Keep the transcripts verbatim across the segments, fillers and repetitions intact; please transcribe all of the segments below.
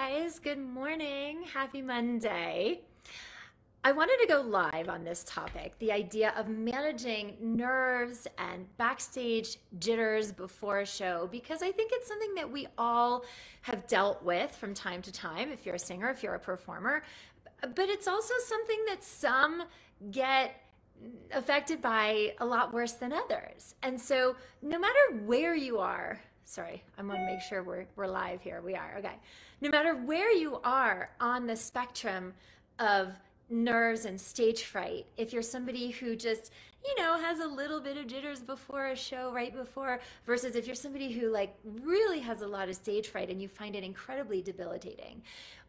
guys, good morning, happy Monday. I wanted to go live on this topic, the idea of managing nerves and backstage jitters before a show, because I think it's something that we all have dealt with from time to time, if you're a singer, if you're a performer, but it's also something that some get affected by a lot worse than others. And so no matter where you are, sorry, I want to make sure we're, we're live here. We are, okay. No matter where you are on the spectrum of nerves and stage fright, if you're somebody who just, you know, has a little bit of jitters before a show, right before, versus if you're somebody who like really has a lot of stage fright and you find it incredibly debilitating,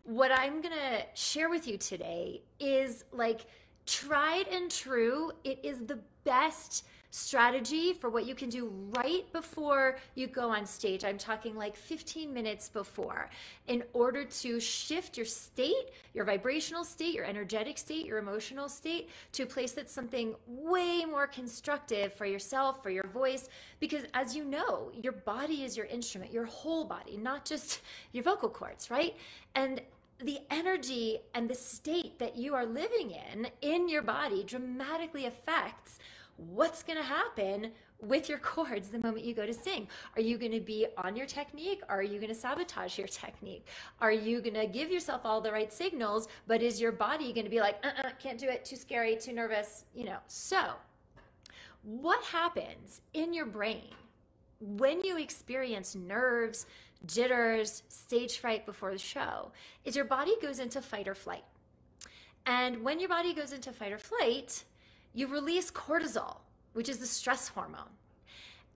what I'm going to share with you today is like tried and true. It is the best strategy for what you can do right before you go on stage. I'm talking like fifteen minutes before, in order to shift your state, your vibrational state, your energetic state, your emotional state to a place that's something way more constructive for yourself, for your voice, because as you know, your body is your instrument, your whole body, not just your vocal cords, right? And the energy and the state that you are living in, in your body, dramatically affects what's going to happen with your chords the moment you go to sing. Are you going to be on your technique? Are you going to sabotage your technique? Are you going to give yourself all the right signals, but is your body going to be like, uh-uh, can't do it, too scary, too nervous, you know? So what happens in your brain when you experience nerves, jitters, stage fright before the show is your body goes into fight or flight. And when your body goes into fight or flight, you release cortisol, which is the stress hormone.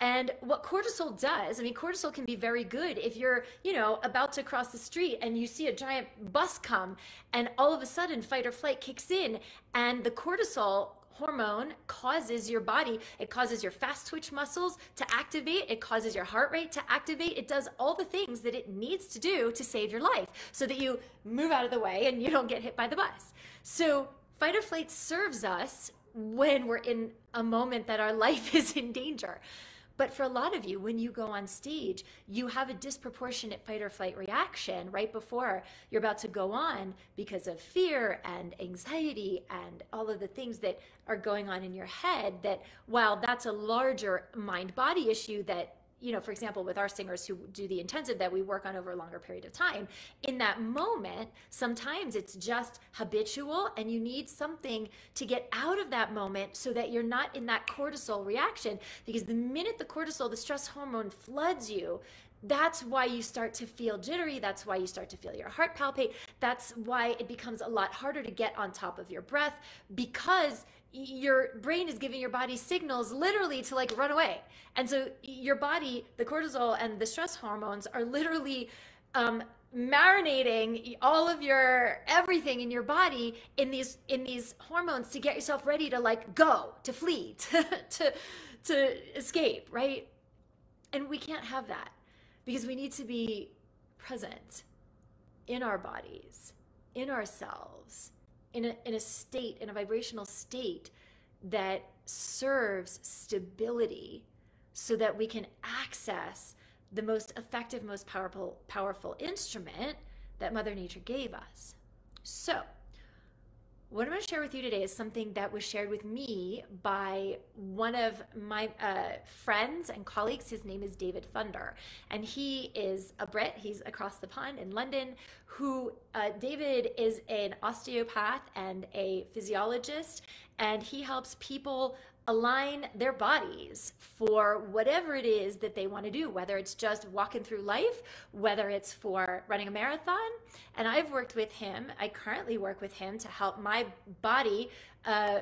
And what cortisol does, I mean, cortisol can be very good if you're, you know, about to cross the street and you see a giant bus come and all of a sudden fight or flight kicks in and the cortisol hormone causes your body, it causes your fast twitch muscles to activate, it causes your heart rate to activate, it does all the things that it needs to do to save your life so that you move out of the way and you don't get hit by the bus. So fight or flight serves us when we're in a moment that our life is in danger. But for a lot of you, when you go on stage, you have a disproportionate fight or flight reaction right before you're about to go on because of fear and anxiety and all of the things that are going on in your head that, while that's a larger mind-body issue that, you know, for example, with our singers who do the intensive that we work on over a longer period of time, in that moment, sometimes it's just habitual and you need something to get out of that moment so that you're not in that cortisol reaction, because the minute the cortisol, the stress hormone floods you, that's why you start to feel jittery. That's why you start to feel your heart palpitate. That's why it becomes a lot harder to get on top of your breath, because your brain is giving your body signals literally to like run away. And so your body, the cortisol and the stress hormones are literally um, marinating all of your, everything in your body in these, in these hormones to get yourself ready to like go, to flee, to, to, to escape, right? And we can't have that, because we need to be present in our bodies, in ourselves, in a, in a state, in a vibrational state that serves stability so that we can access the most effective, most powerful, powerful instrument that Mother Nature gave us. So what I'm going to share with you today is something that was shared with me by one of my uh, friends and colleagues. His name is David Thunder, and he is a Brit. He's across the pond in London. Who uh, David is an osteopath and a physiologist, and he helps people align their bodies for whatever it is that they want to do, whether it's just walking through life, whether it's for running a marathon. And I've worked with him. I currently work with him to help my body uh,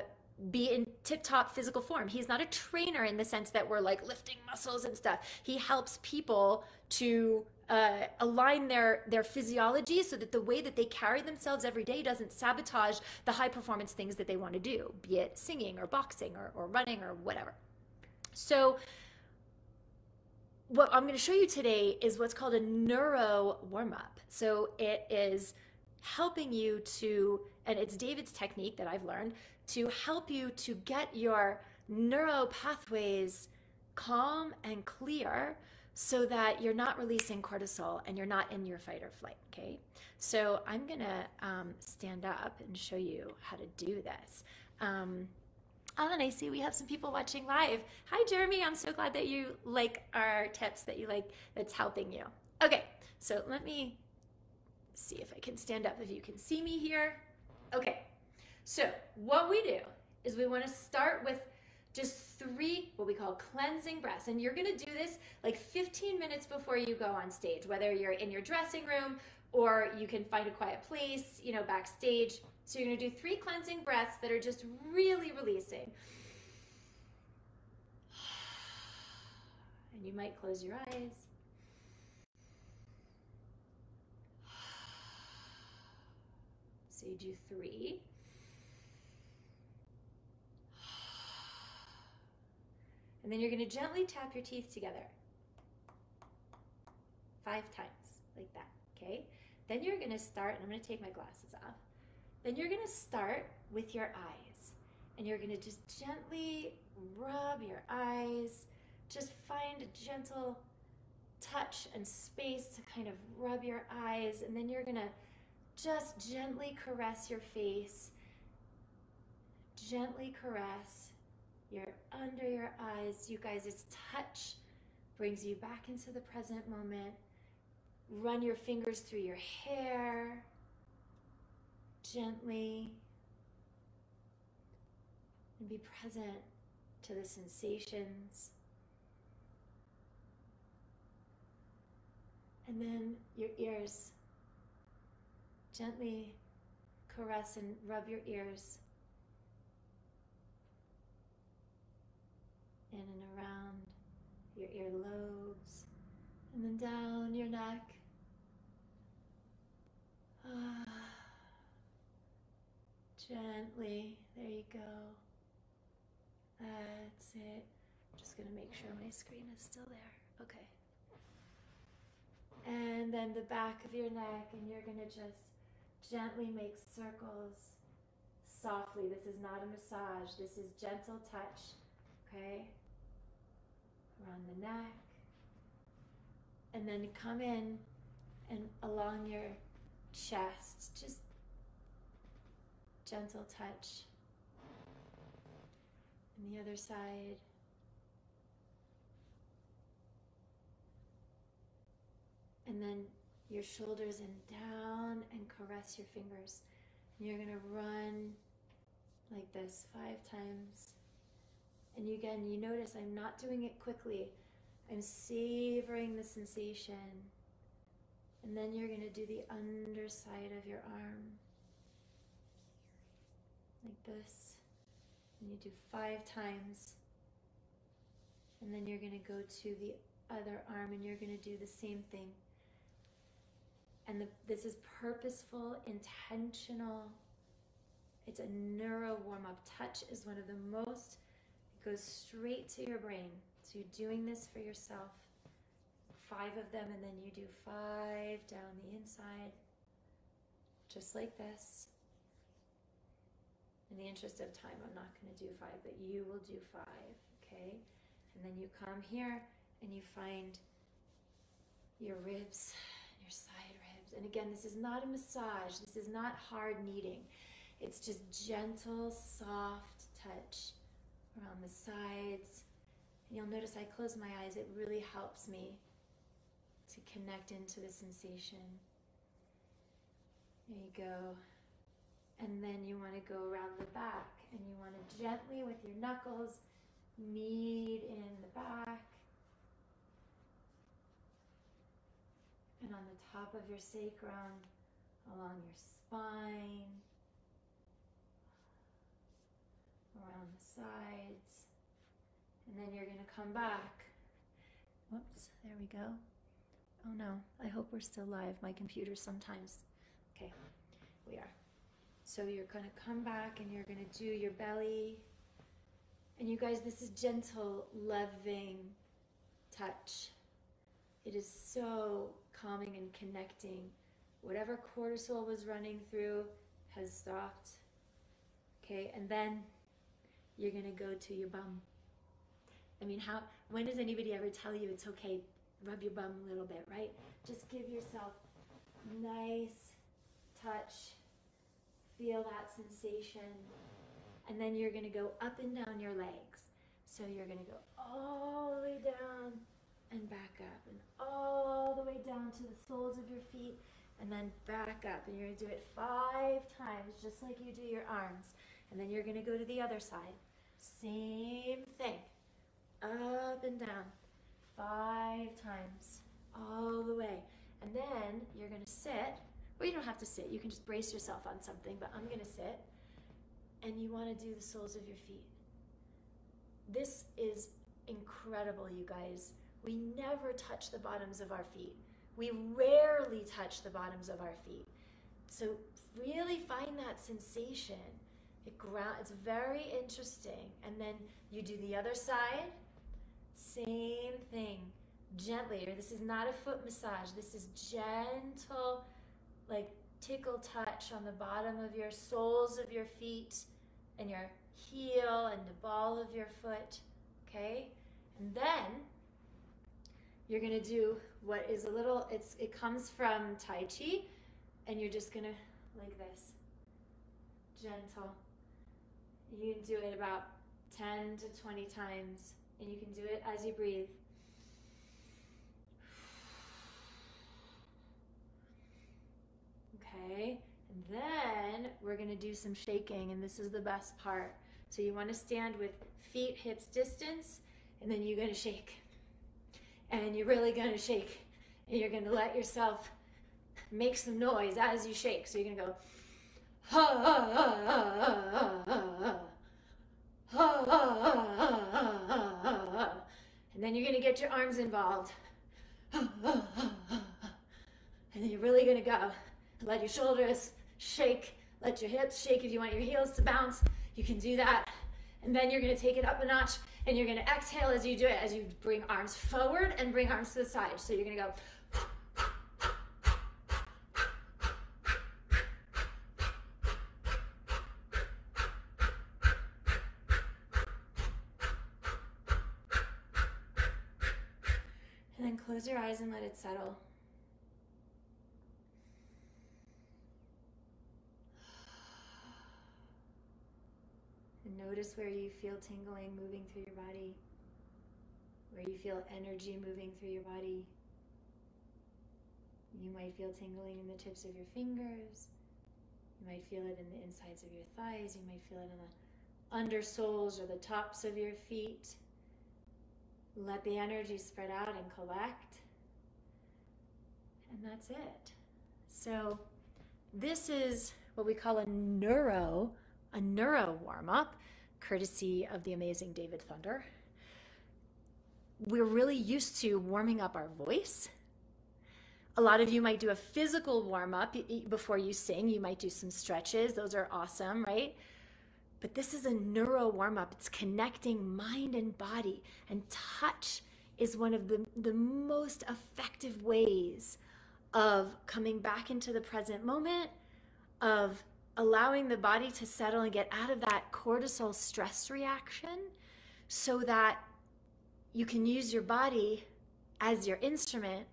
be in tip-top physical form. He's not a trainer in the sense that we're like lifting muscles and stuff. He helps people to Uh, align their their physiology so that the way that they carry themselves every day doesn't sabotage the high performance things that they want to do, be it singing or boxing or, or running or whatever. So what I'm going to show you today is what's called a neuro warm-up. So it is helping you to, and it's David's technique that I've learned, to help you to get your neuro pathways calm and clear so that you're not releasing cortisol and you're not in your fight or flight, okay? So I'm gonna um, stand up and show you how to do this. Um, Oh, and I see we have some people watching live. Hi, Jeremy. I'm so glad that you like our tips, that you like, that's helping you. Okay, so let me see if I can stand up, if you can see me here. Okay, so what we do is we want to start with just three, what we call cleansing breaths. And you're going to do this like fifteen minutes before you go on stage, whether you're in your dressing room or you can find a quiet place, you know, backstage. So you're going to do three cleansing breaths that are just really releasing. And you might close your eyes. So you do three. And then you're going to gently tap your teeth together five times, like that, okay? Then you're going to start, and I'm going to take my glasses off. Then you're gonna start with your eyes, and you're gonna just gently rub your eyes. Just find a gentle touch and space to kind of rub your eyes, and then you're gonna just gently caress your face, gently caress your under your eyes. You guys, it's touch brings you back into the present moment. Run your fingers through your hair, gently, and be present to the sensations. And then your ears, gently caress and rub your ears in and around your ear lobes, and then down your neck. Ah. Gently, there you go. That's it. I'm just gonna make sure my screen is still there. Okay. And then the back of your neck, and you're gonna just gently make circles softly. This is not a massage, this is gentle touch, okay? Around the neck. And then come in and along your chest, just gentle touch. And the other side. And then your shoulders and down, and caress your fingers. And you're gonna run like this five times. And you, again, you notice I'm not doing it quickly. I'm savoring the sensation. And then you're gonna do the underside of your arm, like this, and you do five times. And then you're gonna go to the other arm, and you're gonna do the same thing. And the, this is purposeful, intentional. It's a neuro warm-up. Touch is one of the most, it goes straight to your brain. So you're doing this for yourself, five of them, and then you do five down the inside, just like this. In the interest of time, I'm not going to do five, but you will do five, okay? And then you come here and you find your ribs, your side ribs. And again, this is not a massage. This is not hard kneading. It's just gentle, soft touch around the sides. And you'll notice I close my eyes. It really helps me to connect into the sensation. There you go. And then you want to go around the back, and you want to gently with your knuckles knead in the back and on the top of your sacrum, along your spine, around the sides. And then you're going to come back. Whoops, there we go. Oh no, I hope we're still live. My computer sometimes. Okay, we are. So you're gonna come back and you're gonna do your belly. And you guys, this is gentle, loving touch. It is so calming and connecting. Whatever cortisol was running through has stopped. Okay, and then you're gonna go to your bum. I mean, how, when does anybody ever tell you it's okay rub your bum a little bit, right? Just give yourself nice touch, feel that sensation, and then you're gonna go up and down your legs. So you're gonna go all the way down and back up, and all the way down to the soles of your feet, and then back up, and you're gonna do it five times, just like you do your arms. And then you're gonna go to the other side. Same thing, up and down, five times, all the way. And then you're gonna sit. Well, you don't have to sit, you can just brace yourself on something, but I'm gonna sit. And you wanna do the soles of your feet. This is incredible, you guys. We never touch the bottoms of our feet. We rarely touch the bottoms of our feet. So really find that sensation. It ground, it's very interesting. And then you do the other side, same thing, gently. This is not a foot massage. This is gentle, like tickle touch on the bottom of your soles of your feet and your heel and the ball of your foot, okay? And then you're gonna do what is a little, it's it comes from Tai Chi, and you're just gonna, like this, gentle. You can do it about ten to twenty times, and you can do it as you breathe. Okay, and then we're gonna do some shaking, and this is the best part. So you wanna stand with feet, hips distance, and then you're gonna shake. And you're really gonna shake. And you're gonna let yourself make some noise as you shake. So you're gonna go, ha, ha, ha, ha, ha, ha, ha, ha, ha, ha, ha. And then you're gonna get your arms involved. Ha, ha, ha, ha. And then you're really gonna go. Let your shoulders shake, let your hips shake. If you want your heels to bounce, you can do that. And then you're gonna take it up a notch, and you're gonna exhale as you do it, as you bring arms forward and bring arms to the side. So you're gonna go. And then close your eyes and let it settle. Notice where you feel tingling moving through your body, where you feel energy moving through your body. You might feel tingling in the tips of your fingers. You might feel it in the insides of your thighs. You might feel it in the undersoles or the tops of your feet. Let the energy spread out and collect. And that's it. So this is what we call a neuro A neuro warm-up, courtesy of the amazing David Thunder. We're really used to warming up our voice. A lot of you might do a physical warm-up before you sing. You might do some stretches. Those are awesome, right? But this is a neuro warm-up. It's connecting mind and body. And touch is one of the, the most effective ways of coming back into the present moment, of allowing the body to settle and get out of that cortisol stress reaction so that you can use your body as your instrument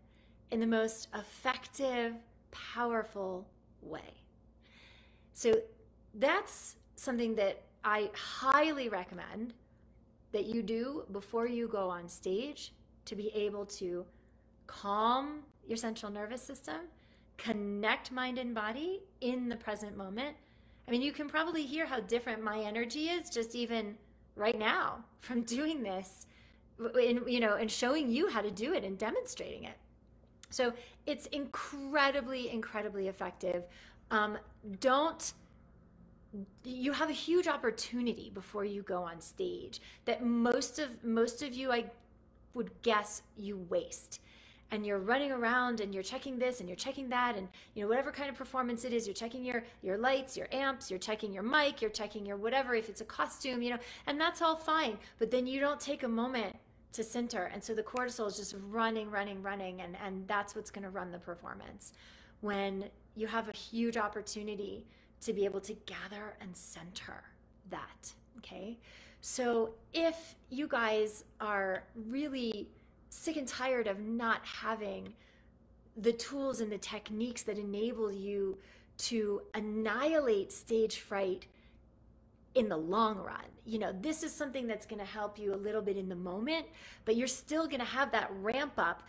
in the most effective, powerful way. So that's something that I highly recommend that you do before you go on stage to be able to calm your central nervous system, connect mind and body in the present moment. I mean, you can probably hear how different my energy is just even right now from doing this and, you know, and showing you how to do it and demonstrating it. So it's incredibly, incredibly effective. Um, don't, you have a huge opportunity before you go on stage that most of, most of you, I would guess, you waste. And you're running around and you're checking this and you're checking that, and you know, whatever kind of performance it is, you're checking your your lights, your amps, you're checking your mic, you're checking your whatever, if it's a costume, you know, and that's all fine, but then you don't take a moment to center, and so the cortisol is just running, running, running, and and that's what's going to run the performance. When you have a huge opportunity to be able to gather and center that, okay? So if you guys are really sick and tired of not having the tools and the techniques that enable you to annihilate stage fright in the long run. You know, this is something that's going to help you a little bit in the moment, but you're still going to have that ramp up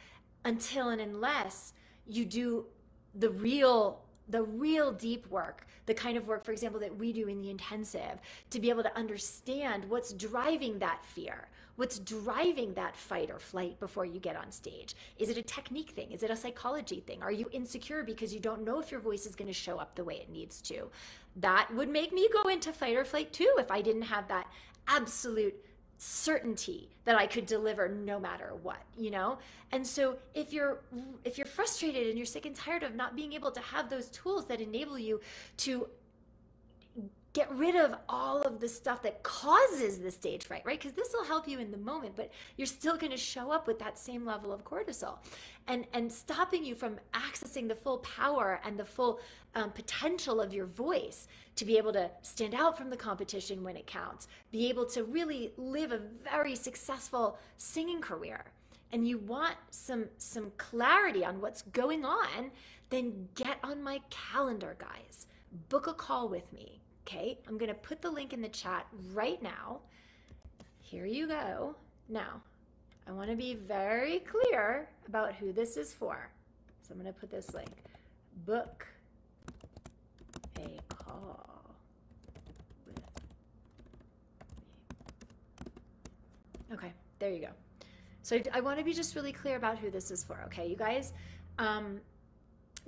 until and unless you do the real the real deep work, the kind of work, for example, that we do in the intensive, to be able to understand what's driving that fear, what's driving that fight or flight before you get on stage. Is it a technique thing? Is it a psychology thing? Are you insecure because you don't know if your voice is going to show up the way it needs to? That would make me go into fight or flight too if I didn't have that absolute certainty that I could deliver no matter what, you know? And so if you're if you're frustrated and you're sick and tired of not being able to have those tools that enable you to get rid of all of the stuff that causes the stage fright, right? Because this will help you in the moment, but you're still going to show up with that same level of cortisol, and and stopping you from accessing the full power and the full um, potential of your voice to be able to stand out from the competition when it counts, be able to really live a very successful singing career. And you want some some clarity on what's going on, then get on my calendar, guys. Book a call with me. Okay, I'm gonna put the link in the chat right now. Here you go. Now, I wanna be very clear about who this is for. So I'm gonna put this link, book a call with me. Okay, there you go. So I wanna be just really clear about who this is for, okay, you guys? Um,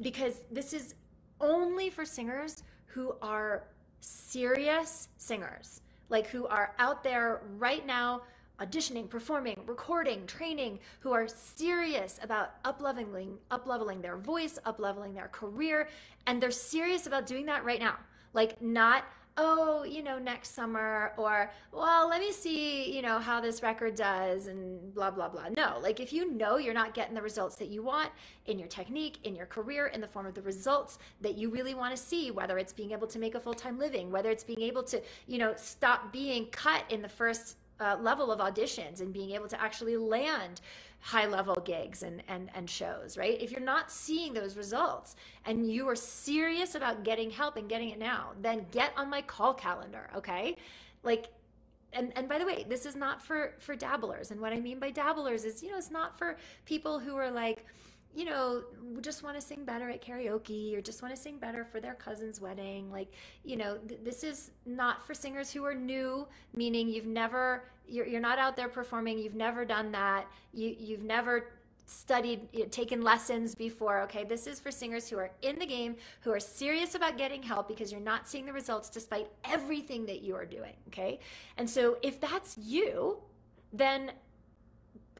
because this is only for singers who are serious singers, like who are out there right now auditioning, performing, recording, training, who are serious about up-leveling, up-leveling their voice, up-leveling their career, and they're serious about doing that right now. Like not, oh, you know, next summer, or, well, let me see, you know, how this record does and blah, blah, blah. No, like if you know you're not getting the results that you want in your technique, in your career, in the form of the results that you really want to see, whether it's being able to make a full-time living, whether it's being able to, you know, stop being cut in the first uh, level of auditions and being able to actually land high-level gigs and, and, and shows, right? If you're not seeing those results and you are serious about getting help and getting it now, then get on my call calendar, okay? Like, and, and by the way, this is not for, for dabblers. And what I mean by dabblers is, you know, it's not for people who are like, you know, just want to sing better at karaoke or just want to sing better for their cousin's wedding. Like, you know, th this is not for singers who are new, meaning you've never, you're, you're not out there performing, you've never done that, you, you've never studied, you know, taken lessons before, okay? This is for singers who are in the game, who are serious about getting help because you're not seeing the results despite everything that you are doing, okay? And so if that's you, then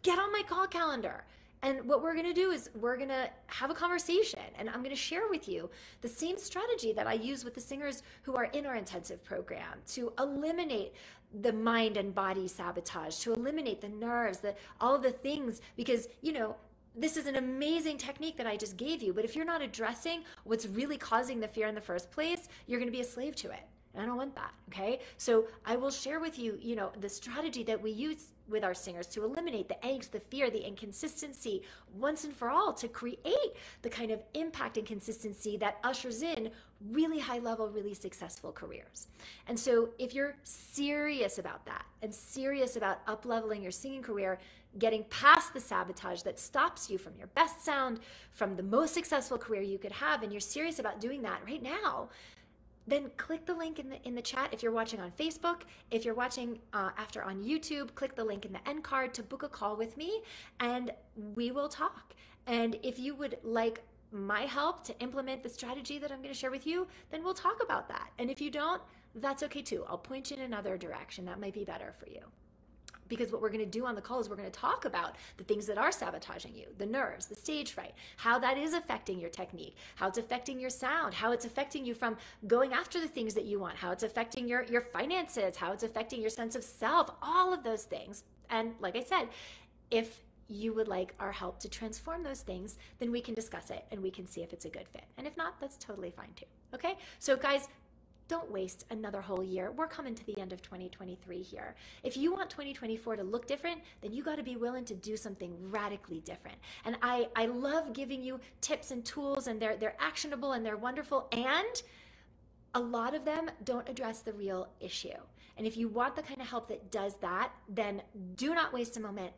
get on my call calendar. And what we're gonna do is we're gonna have a conversation, and I'm gonna share with you the same strategy that I use with the singers who are in our intensive program to eliminate the mind and body sabotage, to eliminate the nerves, the, all of the things, because, you know, this is an amazing technique that I just gave you, but if you're not addressing what's really causing the fear in the first place, you're gonna be a slave to it. And I don't want that, okay? So I will share with you, you know, the strategy that we use with our singers to eliminate the angst, the fear, the inconsistency, once and for all, to create the kind of impact and consistency that ushers in really high level, really successful careers. And so if you're serious about that and serious about up-leveling your singing career, getting past the sabotage that stops you from your best sound, from the most successful career you could have, and you're serious about doing that right now, then click the link in the, in the chat if you're watching on Facebook. If you're watching uh, after on YouTube, click the link in the end card to book a call with me, and we will talk. And if you would like my help to implement the strategy that I'm gonna share with you, then we'll talk about that. And if you don't, that's okay too. I'll point you in another direction that might be better for you. Because what we're gonna do on the call is we're gonna talk about the things that are sabotaging you, the nerves, the stage fright, how that is affecting your technique, how it's affecting your sound, how it's affecting you from going after the things that you want, how it's affecting your, your finances, how it's affecting your sense of self, all of those things. And like I said, if you would like our help to transform those things, then we can discuss it and we can see if it's a good fit. And if not, that's totally fine too, okay? So guys, don't waste another whole year. We're coming to the end of twenty twenty-three here. If you want twenty twenty-four to look different, then you got to be willing to do something radically different. And I, I love giving you tips and tools, and they're, they're actionable and they're wonderful, and a lot of them don't address the real issue. And if you want the kind of help that does that, then do not waste a moment.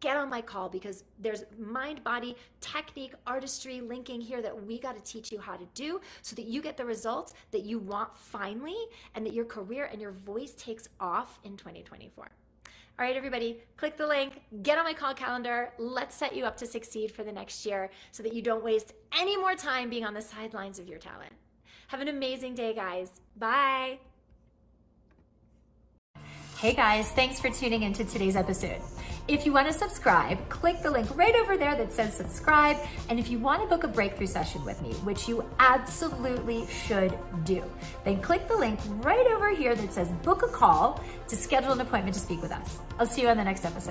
Get on my call, because there's mind, body, technique, artistry, linking here that we got to teach you how to do so that you get the results that you want finally, and that your career and your voice takes off in twenty twenty-four. All right, everybody, click the link, get on my call calendar. Let's set you up to succeed for the next year so that you don't waste any more time being on the sidelines of your talent. Have an amazing day, guys. Bye. Hey guys, thanks for tuning into today's episode. If you want to subscribe, click the link right over there that says subscribe. And if you want to book a breakthrough session with me, which you absolutely should do, then click the link right over here that says book a call to schedule an appointment to speak with us. I'll see you on the next episode.